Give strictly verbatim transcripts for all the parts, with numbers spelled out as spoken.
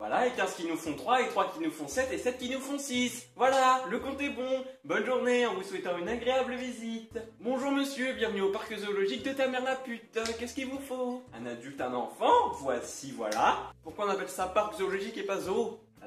Voilà, et quinze qui nous font trois, et trois qui nous font sept, et sept qui nous font six. Voilà, le compte est bon. Bonne journée, en vous souhaitant une agréable visite. Bonjour monsieur, bienvenue au parc zoologique de ta mère la pute. Qu'est-ce qu'il vous faut? Un adulte, un enfant? Voici, voilà. Pourquoi on appelle ça parc zoologique et pas zoo? Ah,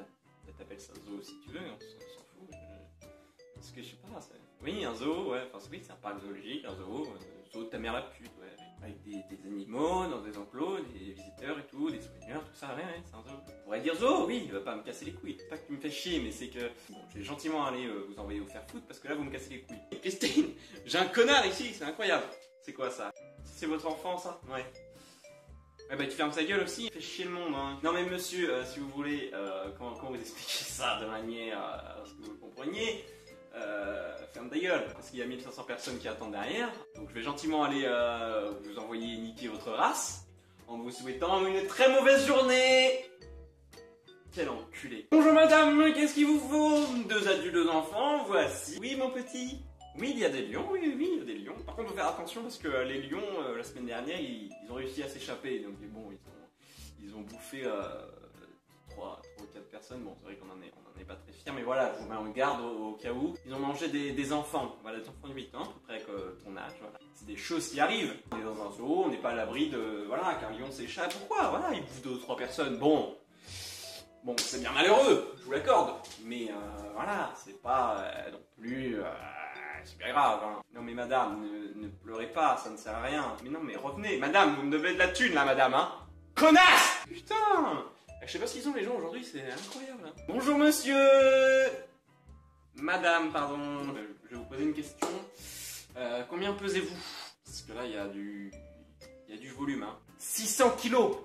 t'appelles ça zoo si tu veux, on s'en fout. Je... Parce que je sais pas, c'est... Oui, un zoo, ouais, enfin oui, c'est un parc zoologique, un zoo, euh, zoo de ta mère la pute, ouais. Avec des, des animaux, dans des enclos, des visiteurs et tout, des soigneurs, tout ça, ouais, ouais, c'est un zoo. Je pourrais dire zoo, oui, il va pas me casser les couilles. Pas que tu me fais chier, mais c'est que... Bon, je vais gentiment aller euh, vous envoyer vous faire foutre parce que là, vous me cassez les couilles. Et Christine, j'ai un connard ici, c'est incroyable. C'est quoi ça? C'est votre enfant, ça? Ouais. Ouais, bah tu fermes sa gueule aussi, fais chier le monde, hein. Non mais monsieur, euh, si vous voulez, euh, quand, quand vous expliquez ça de manière à euh, ce que vous le compreniez... Euh, ferme ta gueule, parce qu'il y a mille cinq cents personnes qui attendent derrière. Donc je vais gentiment aller euh, vous envoyer niquer votre race, en vous souhaitant une très mauvaise journée. Quel enculé. Bonjour madame, qu'est-ce qu'il vous faut? Deux adultes, deux enfants, voici. Oui mon petit. Oui, il y a des lions, oui, oui, il y a des lions. Par contre, faut faire attention parce que les lions, euh, la semaine dernière, ils, ils ont réussi à s'échapper. Donc bon, ils ont, ils ont bouffé... Euh, trois ou quatre personnes, bon c'est vrai qu'on n'en est, est pas très fiers, mais voilà, je vous mets en garde au, au cas où. Ils ont mangé des, des enfants, voilà, des enfants de huit ans, à peu près que ton âge, voilà. C'est des choses qui arrivent. On est dans un zoo, on n'est pas à l'abri de, voilà, qu'un lion s'échappe, pourquoi, voilà, il bouffe deux ou trois personnes, bon. Bon, c'est bien malheureux, je vous l'accorde, mais euh, voilà, c'est pas euh, non plus... Euh, super grave, hein. Non mais madame, ne, ne pleurez pas, ça ne sert à rien. Mais non mais revenez, madame, vous me devez de la thune là, madame, hein. Connasse! Putain! Je sais pas ce qu'ils ont les gens aujourd'hui, c'est incroyable hein. Bonjour monsieur. Madame, pardon. Je vais vous poser une question. Euh, combien pesez-vous? Parce que là, il y a du... Il y a du volume hein. six cents kilos.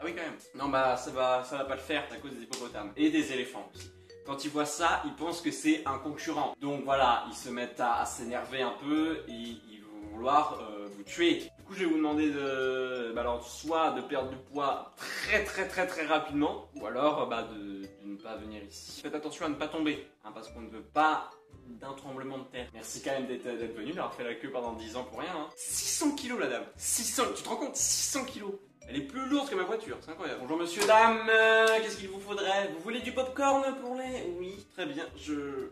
Ah oui quand même. Non bah ça va, ça va pas le faire à cause des hippopotames. Et des éléphants aussi. Quand ils voient ça, ils pensent que c'est un concurrent. Donc voilà, ils se mettent à, à s'énerver un peu et ils vont vouloir euh, vous tuer. Du coup, je vais vous demander de, bah alors, soit de perdre du poids très très très très rapidement, ou alors bah, de, de ne pas venir ici. Faites attention à ne pas tomber, hein, parce qu'on ne veut pas d'un tremblement de terre. Merci quand même d'être venu, d'avoir fait la queue pendant dix ans pour rien. Hein. six cents kilos la dame, six cents, tu te rends compte, six cents kilos. Elle est plus lourde que ma voiture, c'est incroyable. Bonjour monsieur, dame, euh, qu'est-ce qu'il vous faudrait? Vous voulez du popcorn pour les... Oui, très bien, je...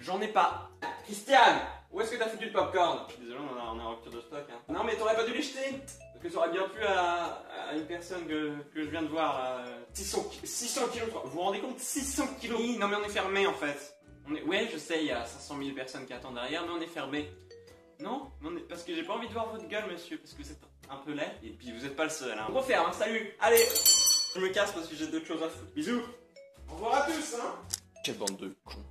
J'en ai pas. Christiane, où est-ce que t'as foutu le popcorn? Je suis désolé, on en a, a en rupture de stock. Hein. Non mais t'aurais pas dû les jeter. Parce que ça aurait bien plu à, à une personne que, que je viens de voir. Euh, six cents kilos, vous vous rendez compte? Six cents kilos. Oui, non mais on est fermé en fait. On est, ouais, je sais, il y a cinq cent mille personnes qui attendent derrière, mais on est fermé. Non, on est, parce que j'ai pas envie de voir votre gueule, monsieur, parce que c'est un peu laid. Et puis vous êtes pas le seul. Hein. On referme, hein, salut. Allez, je me casse parce que j'ai d'autres choses à foutre. Bisous. Au revoir à tous. Hein. Quelle bande de cons.